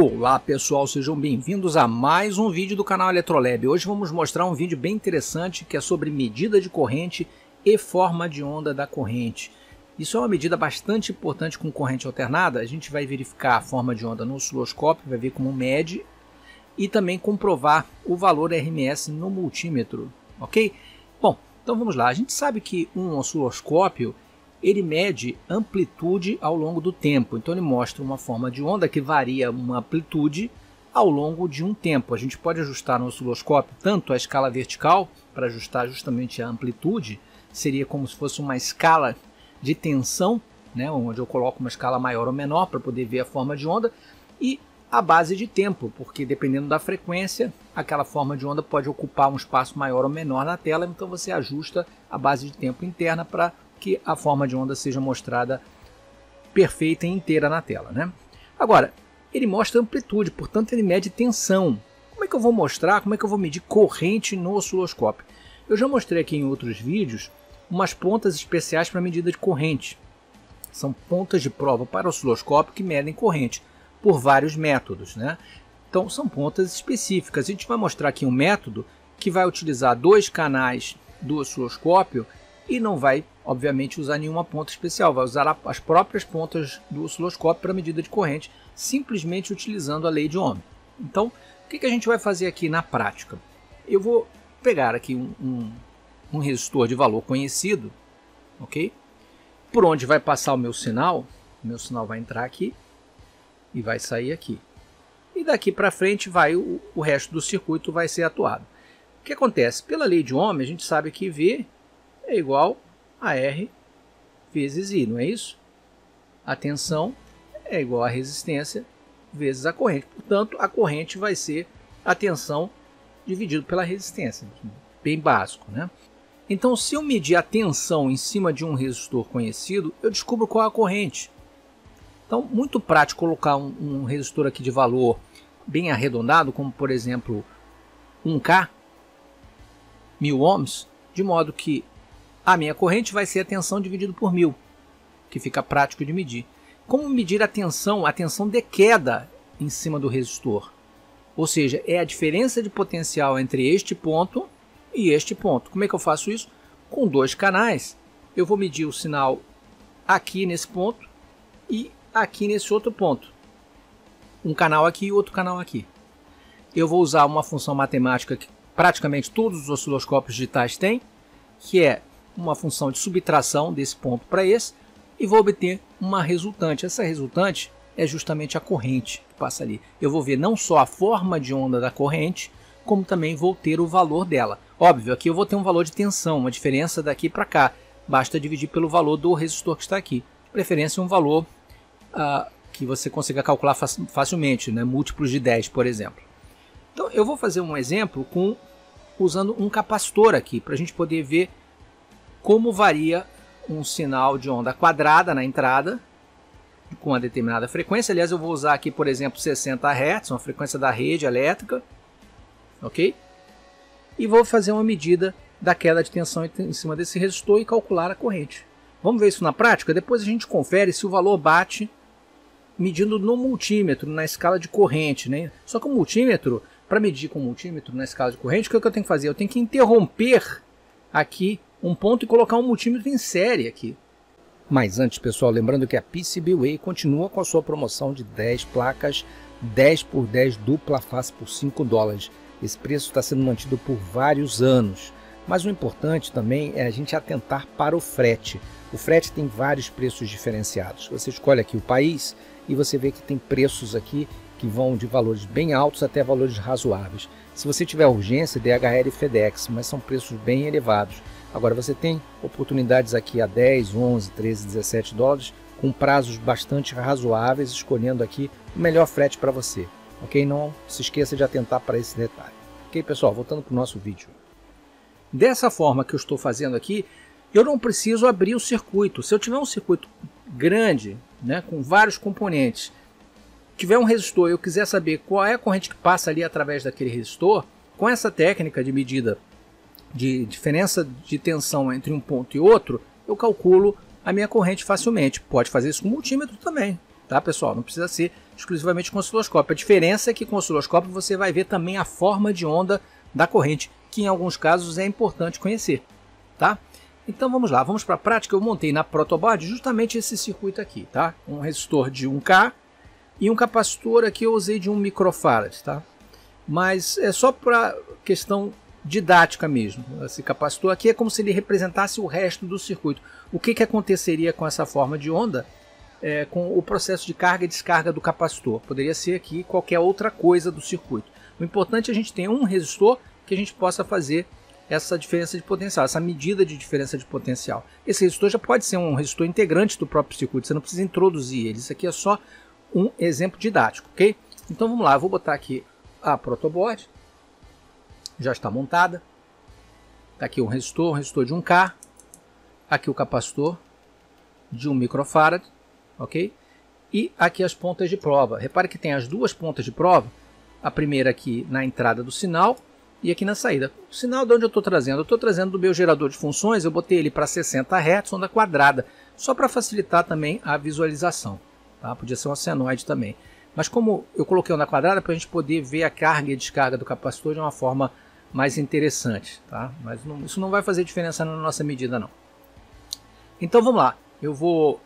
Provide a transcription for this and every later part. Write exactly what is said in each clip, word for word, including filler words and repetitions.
Olá pessoal, sejam bem-vindos a mais um vídeo do canal EletroLab. Hoje vamos mostrar um vídeo bem interessante que é sobre medida de corrente e forma de onda da corrente. Isso é uma medida bastante importante com corrente alternada. A gente vai verificar a forma de onda no osciloscópio, vai ver como mede e também comprovar o valor R M S no multímetro, ok? Bom, então vamos lá. A gente sabe que um osciloscópio ele mede amplitude ao longo do tempo, então ele mostra uma forma de onda que varia uma amplitude ao longo de um tempo. A gente pode ajustar no osciloscópio tanto a escala vertical, para ajustar justamente a amplitude, seria como se fosse uma escala de tensão, né, onde eu coloco uma escala maior ou menor para poder ver a forma de onda, e a base de tempo, porque dependendo da frequência, aquela forma de onda pode ocupar um espaço maior ou menor na tela, então você ajusta a base de tempo interna para que a forma de onda seja mostrada perfeita e inteira na tela, né? Agora, ele mostra amplitude, portanto ele mede tensão. Como é que eu vou mostrar, como é que eu vou medir corrente no osciloscópio? Eu já mostrei aqui em outros vídeos umas pontas especiais para medida de corrente. São pontas de prova para osciloscópio que medem corrente por vários métodos, né? Então são pontas específicas. A gente vai mostrar aqui um método que vai utilizar dois canais do osciloscópio e não vai, obviamente, usar nenhuma ponta especial, vai usar as próprias pontas do osciloscópio para medida de corrente, simplesmente utilizando a lei de Ohm. Então, o que a gente vai fazer aqui na prática? Eu vou pegar aqui um, um, um resistor de valor conhecido, ok? Por onde vai passar o meu sinal, o meu sinal vai entrar aqui e vai sair aqui. E daqui para frente vai o, o resto do circuito vai ser atuado. O que acontece? Pela lei de Ohm, a gente sabe que V é igual a R vezes I, não é isso? A tensão é igual à resistência vezes a corrente. Portanto, a corrente vai ser a tensão dividido pela resistência. Bem básico, né? Então, se eu medir a tensão em cima de um resistor conhecido, eu descubro qual é a corrente. Então, muito prático colocar um, um resistor aqui de valor bem arredondado, como por exemplo um K, mil ohms, de modo que a minha corrente vai ser a tensão dividido por mil, que fica prático de medir. Como medir a tensão? A tensão de queda em cima do resistor. Ou seja, é a diferença de potencial entre este ponto e este ponto. Como é que eu faço isso? Com dois canais, eu vou medir o sinal aqui nesse ponto e aqui nesse outro ponto. Um canal aqui e outro canal aqui. Eu vou usar uma função matemática que praticamente todos os osciloscópios digitais têm, que é uma função de subtração desse ponto para esse, e vou obter uma resultante. Essa resultante é justamente a corrente que passa ali. Eu vou ver não só a forma de onda da corrente, como também vou ter o valor dela. Óbvio, aqui eu vou ter um valor de tensão, uma diferença daqui para cá. Basta dividir pelo valor do resistor que está aqui. De preferência, um valor ah, que você consiga calcular facilmente, né? Múltiplos de dez, por exemplo. Então, eu vou fazer um exemplo com, usando um capacitor aqui, para a gente poder ver como varia um sinal de onda quadrada na entrada com uma determinada frequência. Aliás, eu vou usar aqui, por exemplo, sessenta hertz, uma frequência da rede elétrica, ok? E vou fazer uma medida da queda de tensão em cima desse resistor e calcular a corrente. Vamos ver isso na prática? Depois a gente confere se o valor bate medindo no multímetro, na escala de corrente, né? Só que o multímetro, para medir com o multímetro na escala de corrente, o que é que eu tenho que fazer? Eu tenho que interromper aqui um ponto e colocar um multímetro em série aqui. Mas antes, pessoal, lembrando que a PCBWay continua com a sua promoção de dez placas, dez por dez dupla face por cinco dólares. Esse preço está sendo mantido por vários anos. Mas o importante também é a gente atentar para o frete. O frete tem vários preços diferenciados. Você escolhe aqui o país e você vê que tem preços aqui que vão de valores bem altos até valores razoáveis. Se você tiver urgência, D H L e FedEx, mas são preços bem elevados. Agora você tem oportunidades aqui a dez, onze, treze, dezessete dólares, com prazos bastante razoáveis, escolhendo aqui o melhor frete para você, ok? Não se esqueça de atentar para esse detalhe. Ok, pessoal? Voltando para o nosso vídeo. Dessa forma que eu estou fazendo aqui, eu não preciso abrir o circuito. Se eu tiver um circuito grande, né, com vários componentes, tiver um resistor e eu quiser saber qual é a corrente que passa ali através daquele resistor, com essa técnica de medida de diferença de tensão entre um ponto e outro, eu calculo a minha corrente facilmente. Pode fazer isso com multímetro também, tá, pessoal? Não precisa ser exclusivamente com osciloscópio. A diferença é que com osciloscópio você vai ver também a forma de onda da corrente, que em alguns casos é importante conhecer, tá? Então vamos lá, vamos para a prática. Eu montei na protoboard justamente esse circuito aqui, tá? Um resistor de um K e um capacitor aqui eu usei de um microfarad, tá? Mas é só para questão didática mesmo. Esse capacitor aqui é como se ele representasse o resto do circuito. O que que aconteceria com essa forma de onda? É, com o processo de carga e descarga do capacitor. Poderia ser aqui qualquer outra coisa do circuito. O importante é a gente ter um resistor que a gente possa fazer essa diferença de potencial, essa medida de diferença de potencial. Esse resistor já pode ser um resistor integrante do próprio circuito, você não precisa introduzir ele. Isso aqui é só um exemplo didático, ok? Então vamos lá, eu vou botar aqui a protoboard, já está montada. Está aqui um resistor, um resistor de um K, aqui o capacitor de um microfarad, ok? E aqui as pontas de prova. Repare que tem as duas pontas de prova, a primeira aqui na entrada do sinal, e aqui na saída. O sinal de onde eu estou trazendo? Eu estou trazendo do meu gerador de funções, eu botei ele para sessenta hertz, onda quadrada, só para facilitar também a visualização, tá? Podia ser um senoide também. Mas como eu coloquei onda quadrada, para a gente poder ver a carga e a descarga do capacitor de uma forma mais interessante, tá? Mas não, isso não vai fazer diferença na nossa medida, não. Então vamos lá, eu vou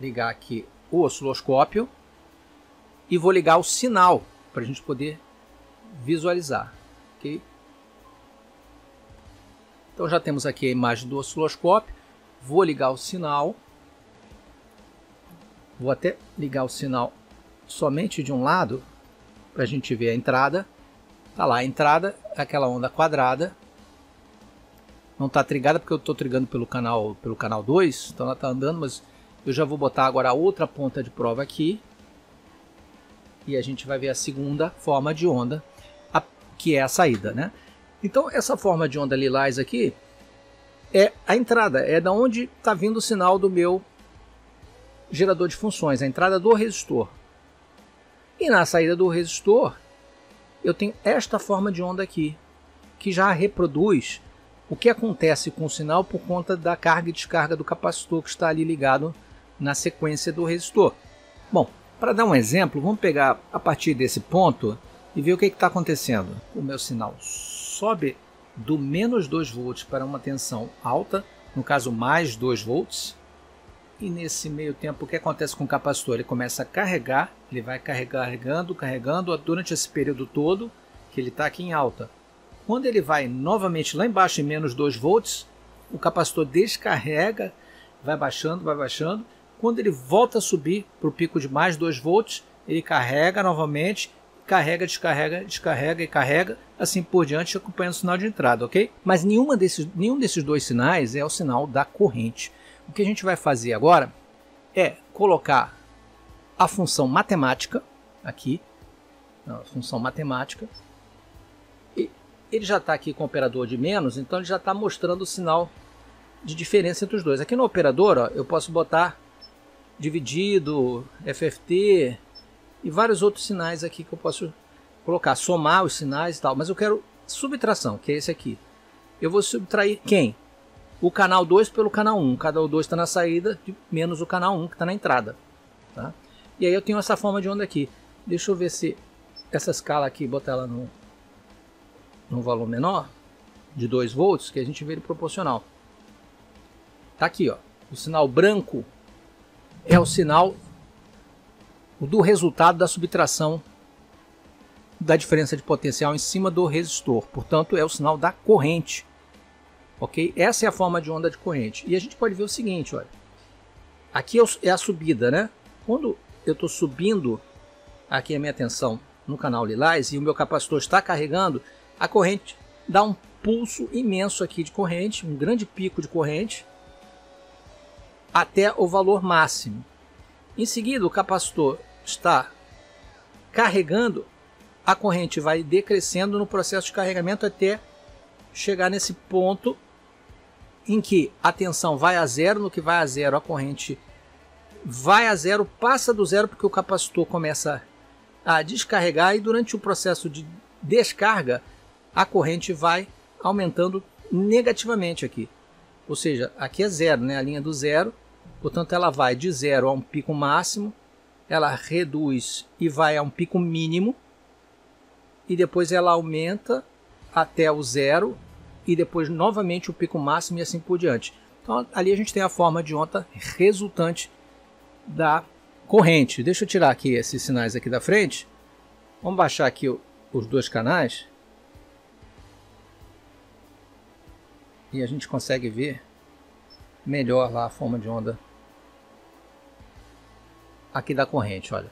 ligar aqui o osciloscópio e vou ligar o sinal para a gente poder visualizar. Okay? Então já temos aqui a imagem do osciloscópio, vou ligar o sinal, vou até ligar o sinal somente de um lado para a gente ver a entrada. Tá lá a entrada, aquela onda quadrada, não está trigada porque eu estou trigando pelo canal, pelo canal dois, então ela está andando, mas eu já vou botar agora a outra ponta de prova aqui e a gente vai ver a segunda forma de onda, que é a saída, né? Então essa forma de onda lilás aqui é a entrada, é da onde está vindo o sinal do meu gerador de funções, a entrada do resistor. E na saída do resistor eu tenho esta forma de onda aqui, que já reproduz o que acontece com o sinal por conta da carga e descarga do capacitor que está ali ligado na sequência do resistor. Bom, para dar um exemplo, vamos pegar a partir desse ponto e ver o que está acontecendo. O meu sinal sobe do menos dois volts para uma tensão alta, no caso mais dois volts, e nesse meio tempo o que acontece com o capacitor? Ele começa a carregar, ele vai carregando, carregando durante esse período todo que ele está aqui em alta. Quando ele vai novamente lá embaixo em menos dois volts, o capacitor descarrega, vai baixando, vai baixando. Quando ele volta a subir para o pico de mais dois volts, ele carrega novamente, carrega, descarrega, descarrega e carrega, assim por diante, acompanhando o sinal de entrada, ok? Mas nenhuma desses, nenhum desses dois sinais é o sinal da corrente. O que a gente vai fazer agora é colocar a função matemática aqui, a função matemática, e ele já está aqui com o operador de menos, então ele já está mostrando o sinal de diferença entre os dois. Aqui no operador, ó, eu posso botar dividido, F F T, e vários outros sinais aqui que eu posso colocar, somar os sinais e tal, mas eu quero subtração, que é esse aqui. Eu vou subtrair quem? O canal dois pelo canal um. O canal dois está na saída, menos o canal um que está na entrada, tá? E aí eu tenho essa forma de onda aqui. Deixa eu ver se essa escala aqui, botar ela no, no valor menor, de dois volts, que a gente vê ele proporcional. Tá aqui, ó, o sinal branco é o sinal do resultado da subtração da diferença de potencial em cima do resistor. Portanto, é o sinal da corrente, ok? Essa é a forma de onda de corrente. E a gente pode ver o seguinte, olha. Aqui é a subida, né? Quando eu estou subindo aqui a minha tensão no canal lilás e o meu capacitor está carregando, a corrente dá um pulso imenso aqui de corrente, um grande pico de corrente, até o valor máximo. Em seguida, o capacitor está carregando, a corrente vai decrescendo no processo de carregamento até chegar nesse ponto em que a tensão vai a zero. No que vai a zero, a corrente vai a zero, passa do zero porque o capacitor começa a descarregar e durante o processo de descarga, a corrente vai aumentando negativamente aqui. Ou seja, aqui é zero, né? A linha do zero. Portanto, ela vai de zero a um pico máximo, ela reduz e vai a um pico mínimo, e depois ela aumenta até o zero, e depois novamente o pico máximo e assim por diante. Então, ali a gente tem a forma de onda resultante da corrente. Deixa eu tirar aqui esses sinais aqui da frente. Vamos baixar aqui os dois canais. E a gente consegue ver melhor lá a forma de onda aqui da corrente, olha.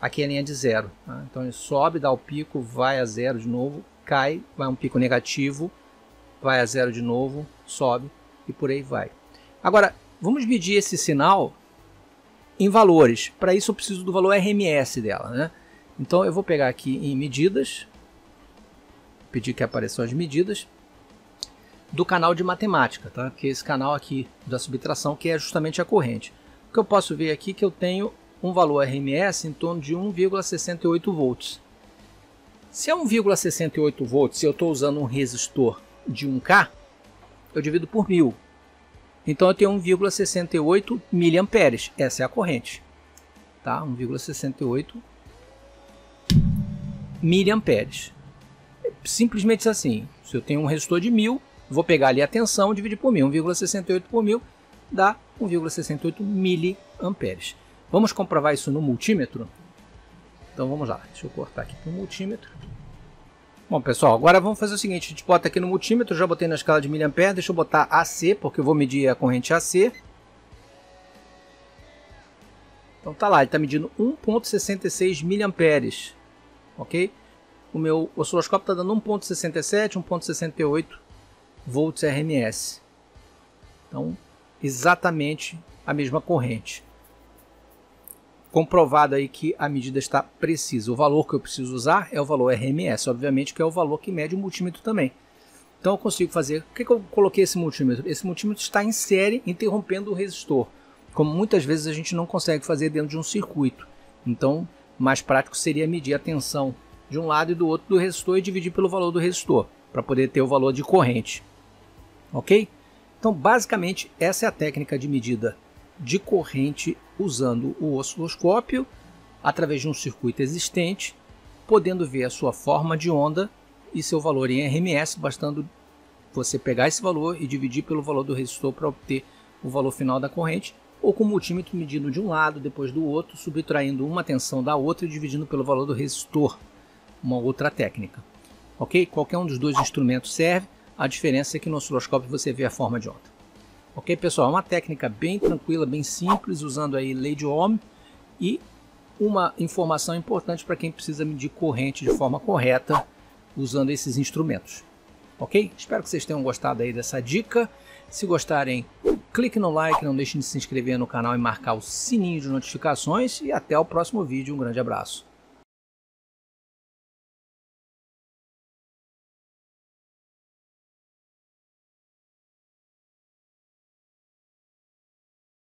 Aqui é a linha de zero, tá? Então ele sobe, dá o pico, vai a zero de novo, cai, vai um pico negativo, vai a zero de novo, sobe e por aí vai. Agora, vamos medir esse sinal em valores. Para isso eu preciso do valor R M S dela, né? Então eu vou pegar aqui em medidas, pedir que apareçam as medidas do canal de matemática, tá? Que é esse canal aqui da subtração, que é justamente a corrente. O que eu posso ver aqui é que eu tenho um valor R M S em torno de um vírgula sessenta e oito volts. Se é um vírgula sessenta e oito volts, se eu estou usando um resistor de um K, eu divido por mil. Então eu tenho um vírgula sessenta e oito miliamperes. Essa é a corrente, tá? um vírgula sessenta e oito miliamperes. Simplesmente assim. Se eu tenho um resistor de mil, vou pegar ali a tensão, dividir por mil, um vírgula sessenta e oito por mil dá um vírgula sessenta e oito miliamperes. Vamos comprovar isso no multímetro? Então vamos lá, deixa eu cortar aqui para o multímetro. Bom pessoal, agora vamos fazer o seguinte, a gente bota aqui no multímetro, já botei na escala de miliamperes, deixa eu botar A C, porque eu vou medir a corrente A C. Então tá lá, ele está medindo um vírgula sessenta e seis miliamperes, ok? O meu osciloscópio está dando um vírgula sessenta e sete, um vírgula sessenta e oito volts R M S. Então, exatamente a mesma corrente. Comprovado aí que a medida está precisa. O valor que eu preciso usar é o valor R M S, obviamente, que é o valor que mede o multímetro também. Então eu consigo fazer... Por que que eu coloquei esse multímetro? Esse multímetro está em série, interrompendo o resistor, como muitas vezes a gente não consegue fazer dentro de um circuito. Então, mais prático seria medir a tensão de um lado e do outro do resistor e dividir pelo valor do resistor, para poder ter o valor de corrente, ok? Então, basicamente, essa é a técnica de medida de corrente usando o osciloscópio através de um circuito existente, podendo ver a sua forma de onda e seu valor em R M S, bastando você pegar esse valor e dividir pelo valor do resistor para obter o valor final da corrente, ou com o multímetro medindo de um lado, depois do outro, subtraindo uma tensão da outra e dividindo pelo valor do resistor, uma outra técnica. Ok? Qualquer um dos dois instrumentos serve, a diferença é que no osciloscópio você vê a forma de onda. Ok, pessoal? É uma técnica bem tranquila, bem simples, usando aí lei de Ohm e uma informação importante para quem precisa medir corrente de forma correta usando esses instrumentos. Ok? Espero que vocês tenham gostado aí dessa dica. Se gostarem, clique no like, não deixem de se inscrever no canal e marcar o sininho de notificações e até o próximo vídeo. Um grande abraço.